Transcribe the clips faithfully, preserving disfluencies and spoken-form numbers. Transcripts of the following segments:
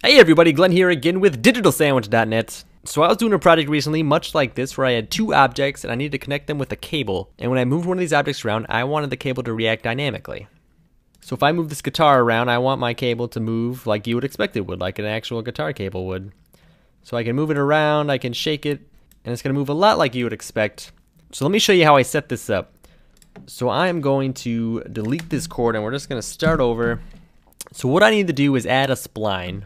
Hey everybody, Glenn here again with digital sandwich dot net. So I was doing a project recently much like this where I had two objects and I needed to connect them with a cable. And when I moved one of these objects around, I wanted the cable to react dynamically. So if I move this guitar around, I want my cable to move like you would expect it would, like an actual guitar cable would. So I can move it around, I can shake it, and it's going to move a lot like you would expect. So let me show you how I set this up. So I am going to delete this chord and we're just going to start over. So what I need to do is add a spline.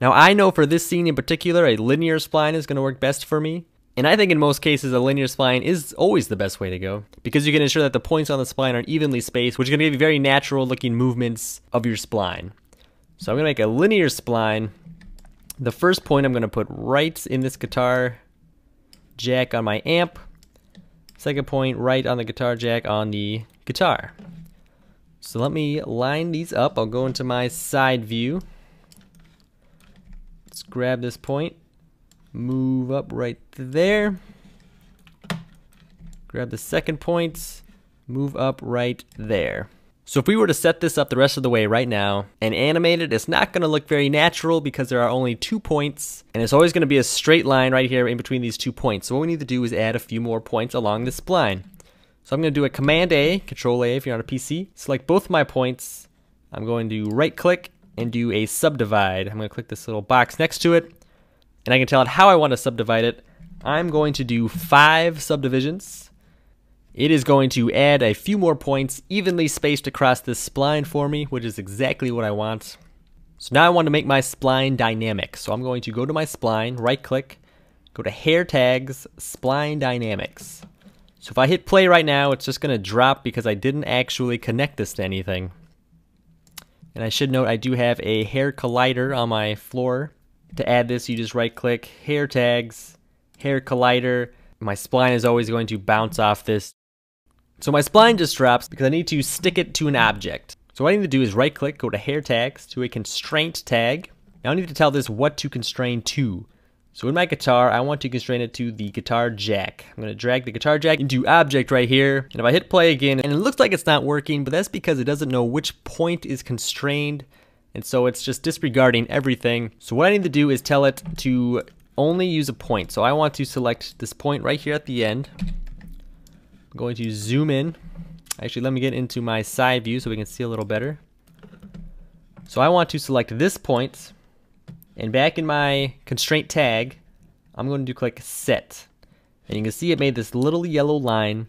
Now I know for this scene in particular, a linear spline is going to work best for me. And I think in most cases, a linear spline is always the best way to go, because you can ensure that the points on the spline are evenly spaced, which is going to give you very natural looking movements of your spline. So I'm going to make a linear spline. The first point I'm going to put right in this guitar jack on my amp. Second point right on the guitar jack on the guitar. So let me line these up. I'll go into my side view. Let's grab this point, move up right there, grab the second point, move up right there. So if we were to set this up the rest of the way right now and animate it, it's not going to look very natural because there are only two points and it's always going to be a straight line right here in between these two points. So what we need to do is add a few more points along the spline. So I'm going to do a Command A, Control A if you're on a P C, select both my points, I'm going to right click and do a subdivide. I'm going to click this little box next to it and I can tell it how I want to subdivide it. I'm going to do five subdivisions. It is going to add a few more points evenly spaced across this spline for me, which is exactly what I want. So now I want to make my spline dynamic. So I'm going to go to my spline, right click, go to hair tags, spline dynamics. So if I hit play right now, it's just going to drop because I didn't actually connect this to anything. And I should note I do have a hair collider on my floor. To add this, you just right click, hair tags, hair collider. My spline is always going to bounce off this. So my spline just drops because I need to stick it to an object. So what I need to do is right click, go to hair tags, to a constraint tag. Now I need to tell this what to constrain to. So in my guitar, I want to constrain it to the guitar jack. I'm going to drag the guitar jack into object right here. And if I hit play again, and it looks like it's not working, but that's because it doesn't know which point is constrained. And so it's just disregarding everything. So what I need to do is tell it to only use a point. So I want to select this point right here at the end. I'm going to zoom in. Actually, let me get into my side view so we can see a little better. So I want to select this point. And back in my constraint tag, I'm going to click set. And you can see it made this little yellow line.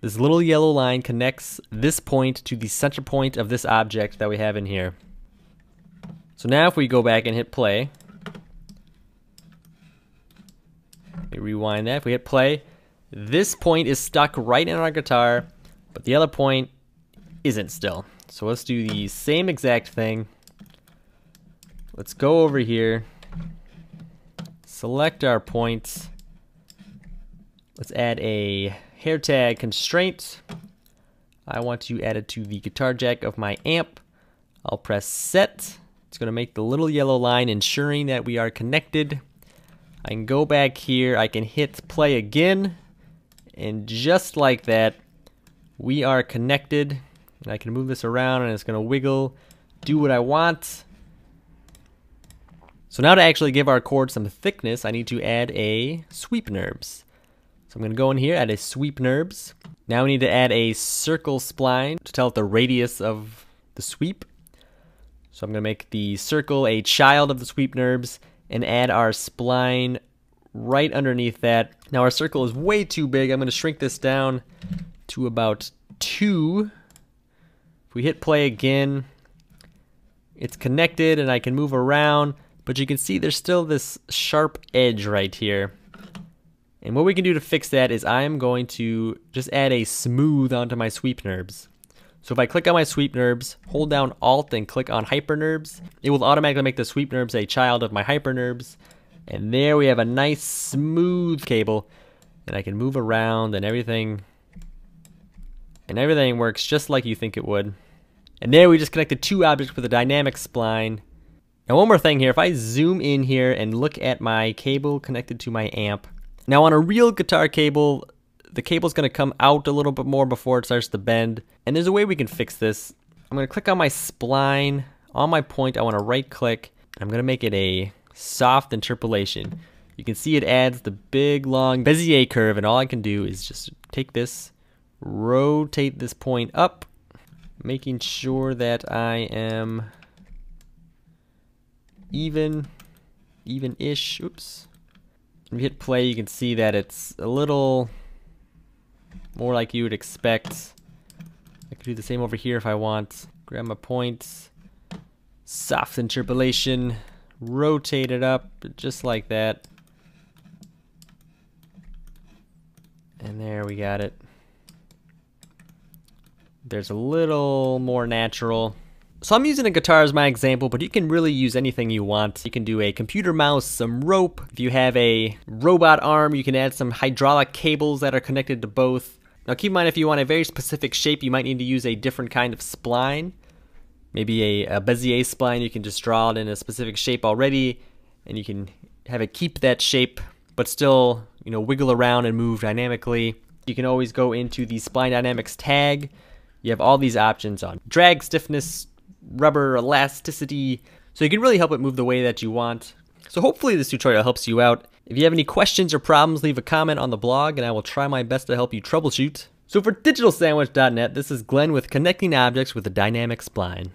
This little yellow line connects this point to the center point of this object that we have in here. So now if we go back and hit play, let me rewind that. If we hit play, this point is stuck right in our guitar, but the other point isn't still. So let's do the same exact thing. Let's go over here, select our points. Let's add a hair tag constraint. I want to add it to the guitar jack of my amp. I'll press set. It's going to make the little yellow line ensuring that we are connected. I can go back here, I can hit play again, and just like that, we are connected. And I can move this around and it's going to wiggle, do what I want. So now to actually give our chord some thickness, I need to add a sweep NURBS. So I'm going to go in here, add a sweep NURBS. Now we need to add a circle spline to tell it the radius of the sweep. So I'm going to make the circle a child of the sweep NURBS and add our spline right underneath that. Now our circle is way too big. I'm going to shrink this down to about two. If we hit play again, it's connected and I can move around. But you can see there's still this sharp edge right here. And what we can do to fix that is I'm going to just add a smooth onto my sweep NURBS. So if I click on my sweep NURBS, hold down Alt and click on HyperNurbs, it will automatically make the sweep NURBS a child of my HyperNurbs. And there we have a nice smooth cable. And I can move around and everything. And everything works just like you think it would. And there we just connected two objects with a dynamic spline. Now one more thing here, if I zoom in here and look at my cable connected to my amp. Now on a real guitar cable, the cable's going to come out a little bit more before it starts to bend. And there's a way we can fix this. I'm going to click on my spline. On my point, I want to right click. I'm going to make it a soft interpolation. You can see it adds the big long Bezier curve, and all I can do is just take this, rotate this point up, making sure that I am even, even-ish. Oops. When we hit play, you can see that it's a little more like you would expect. I could do the same over here if I want. Grab my points, soft interpolation, rotate it up just like that. And there we got it. There's a little more natural. So I'm using a guitar as my example, but you can really use anything you want. You can do a computer mouse, some rope. If you have a robot arm, you can add some hydraulic cables that are connected to both. Now keep in mind, if you want a very specific shape, you might need to use a different kind of spline. Maybe a, a Bezier spline, you can just draw it in a specific shape already, and you can have it keep that shape, but still, you know, wiggle around and move dynamically. You can always go into the Spline Dynamics tag. You have all these options on drag, stiffness, rubber, elasticity, so you can really help it move the way that you want. So hopefully this tutorial helps you out. If you have any questions or problems, leave a comment on the blog and I will try my best to help you troubleshoot. So for Digital Sandwich dot net, this is Glenn with Connecting Objects with a Dynamic Spline.